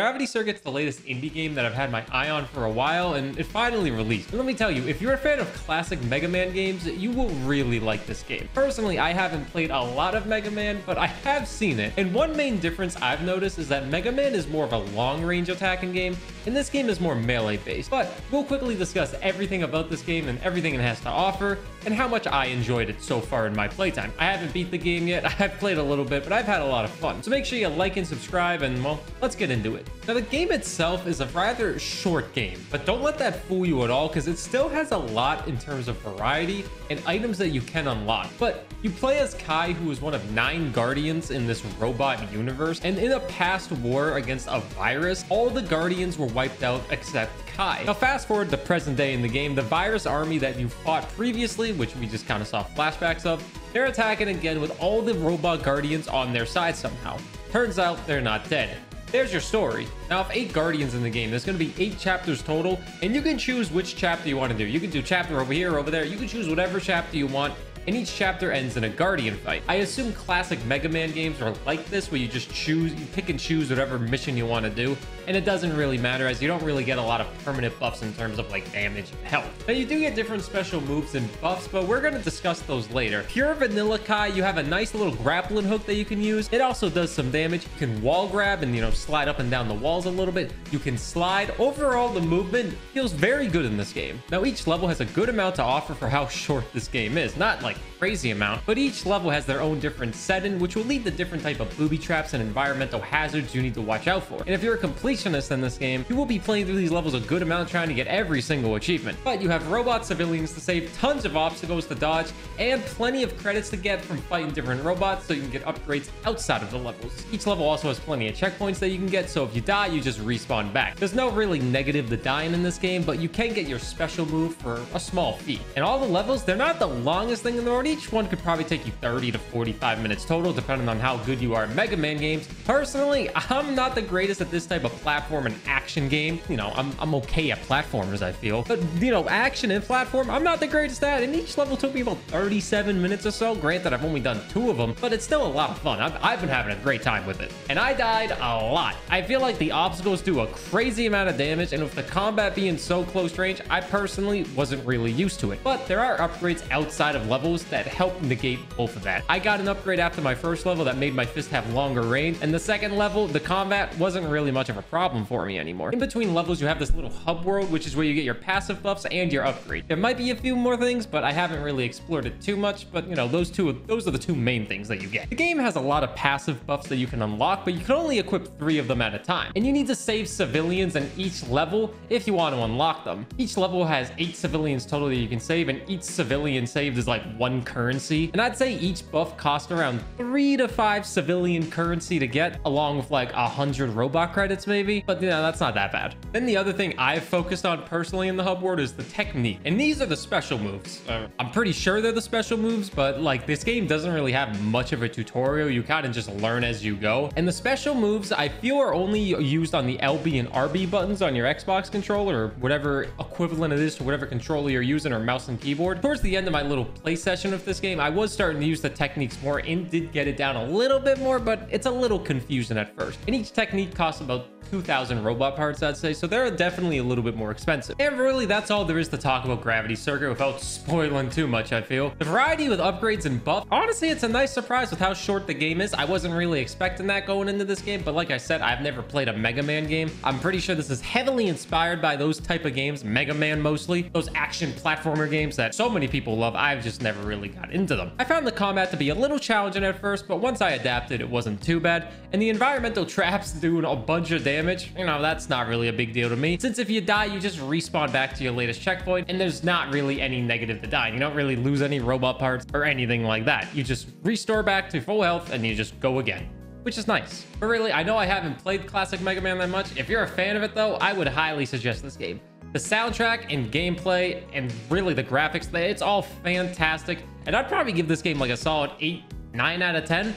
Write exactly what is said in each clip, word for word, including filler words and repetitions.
Gravity Circuit's the latest indie game that I've had my eye on for a while, and it finally released. And let me tell you, if you're a fan of classic Mega Man games, you will really like this game. Personally, I haven't played a lot of Mega Man, but I have seen it. And one main difference I've noticed is that Mega Man is more of a long-range attacking game, and this game is more melee-based. But we'll quickly discuss everything about this game and everything it has to offer, and how much I enjoyed it so far in my playtime. I haven't beat the game yet, I've played a little bit, but I've had a lot of fun. So make sure you like and subscribe, and well, let's get into it. Now, the game itself is a rather short game, but don't let that fool you at all, because it still has a lot in terms of variety and items that you can unlock. But you play as Kai, who is one of nine guardians in this robot universe, and in a past war against a virus, all the guardians were wiped out except Kai. Now, fast forward to present day in the game, the virus army that you fought previously, which we just kind of saw flashbacks of, they're attacking again with all the robot guardians on their side somehow. Turns out they're not dead. There's your story. Now, if eight guardians in the game, there's going to be eight chapters total, and you can choose which chapter you want to do. You can do chapter over here, over there. You can choose whatever chapter you want, and each chapter ends in a guardian fight. I assume classic Mega Man games are like this, where you just choose, you pick and choose whatever mission you want to do, and it doesn't really matter, as you don't really get a lot of permanent buffs in terms of like damage and health. Now, you do get different special moves and buffs, but we're going to discuss those later. Pure vanilla Kai, you have a nice little grappling hook that you can use. It also does some damage. You can wall grab and, you know, slide up and down the walls a little bit. You can slide. Overall, the movement feels very good in this game. Now, each level has a good amount to offer for how short this game is. Not like crazy amount, but each level has their own different setting, which will lead to different type of booby traps and environmental hazards you need to watch out for. And if you're a completionist in this game, you will be playing through these levels a good amount, trying to get every single achievement. But you have robot civilians to save, tons of obstacles to dodge, and plenty of credits to get from fighting different robots, so you can get upgrades outside of the levels. Each level also has plenty of checkpoints that you can get, so if you die, you just respawn back. There's no really negative to dying in this game, but you can get your special move for a small fee. And all the levels, they're not the longest thing in the world. Each one could probably take you thirty to forty-five minutes total, depending on how good you are at Mega Man games. Personally, I'm not the greatest at this type of platform and action game. You know, I'm, I'm okay at platformers, I feel. But, you know, action and platform, I'm not the greatest at. And each level took me about thirty-seven minutes or so. Granted, I've only done two of them, but it's still a lot of fun. I've, I've been having a great time with it. And I died a lot. I feel like the obstacles do a crazy amount of damage, and with the combat being so close range, I personally wasn't really used to it. But there are upgrades outside of levels that help negate both of that. I got an upgrade after my first level that made my fist have longer range, and the second level, the combat wasn't really much of a problem for me anymore. In between levels, you have this little hub world, which is where you get your passive buffs and your upgrade. There might be a few more things, but I haven't really explored it too much, but you know, those two, those are the two main things that you get. The game has a lot of passive buffs that you can unlock, but you can only equip three of them at a time, and you need to save civilians in each level if you want to unlock them. Each level has eight civilians total that you can save, and each civilian saved is like one currency, and I'd say each buff cost around three to five civilian currency to get, along with like a hundred robot credits maybe, but you know, that's not that bad. Then the other thing I've focused on personally in the hub world is the technique, and these are the special moves. uh, I'm pretty sure they're the special moves, but like, this game doesn't really have much of a tutorial. You kind of just learn as you go, and the special moves I feel are only used on the L B and R B buttons on your Xbox controller, or whatever equivalent it is to whatever controller you're using, or mouse and keyboard. Towards the end of my little play session with this game, I was starting to use the techniques more and did get it down a little bit more, but it's a little confusing at first. And each technique costs about two thousand robot parts, I'd say, so they're definitely a little bit more expensive. And really, that's all there is to talk about Gravity Circuit without spoiling too much, I feel. The variety with upgrades and buff, honestly, it's a nice surprise with how short the game is. I wasn't really expecting that going into this game, but like I said, I've never played a Mega Man game. I'm pretty sure this is heavily inspired by those type of games, Mega Man mostly, those action platformer games that so many people love. I've just never really got into them. I found the combat to be a little challenging at first, but once I adapted, it wasn't too bad. And the environmental traps doing a bunch of damage damage, you know, that's not really a big deal to me, since if you die, you just respawn back to your latest checkpoint, and there's not really any negative to dying. You don't really lose any robot parts or anything like that. You just restore back to full health and you just go again, which is nice. But really, I know I haven't played classic Mega Man that much. If you're a fan of it though, I would highly suggest this game. The soundtrack and gameplay and really the graphics, it's all fantastic, and I'd probably give this game like a solid eight, nine out of ten.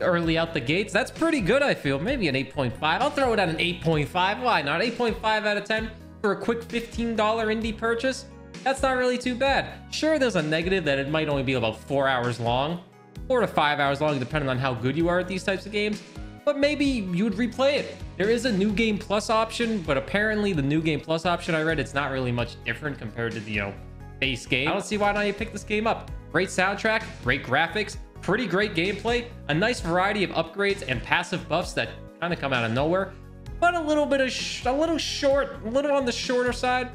Early out the gates, that's pretty good. I feel maybe an eight point five. I'll throw it at an eight point five. Why not? Eight point five out of ten for a quick fifteen dollar indie purchase. That's not really too bad. Sure, there's a negative that it might only be about four hours long, four to five hours long, depending on how good you are at these types of games, but maybe you'd replay it. There is a New Game Plus option, but apparently the New Game Plus option I read, it's not really much different compared to the, you know, base game. I don't see why not you pick this game up. Great soundtrack, great graphics, pretty great gameplay, a nice variety of upgrades and passive buffs that kind of come out of nowhere, but a little bit of sh a little short, a little on the shorter side.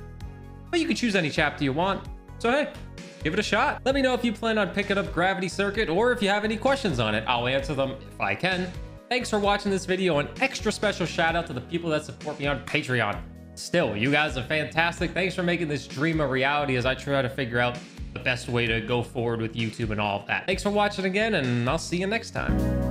But you can choose any chapter you want. So hey, give it a shot. Let me know if you plan on picking up Gravity Circuit or if you have any questions on it. I'll answer them if I can. Thanks for watching this video. An extra special shout out to the people that support me on Patreon. Still, you guys are fantastic. Thanks for making this dream a reality as I try to figure out the best way to go forward with YouTube and all of that. Thanks for watching again, and I'll see you next time.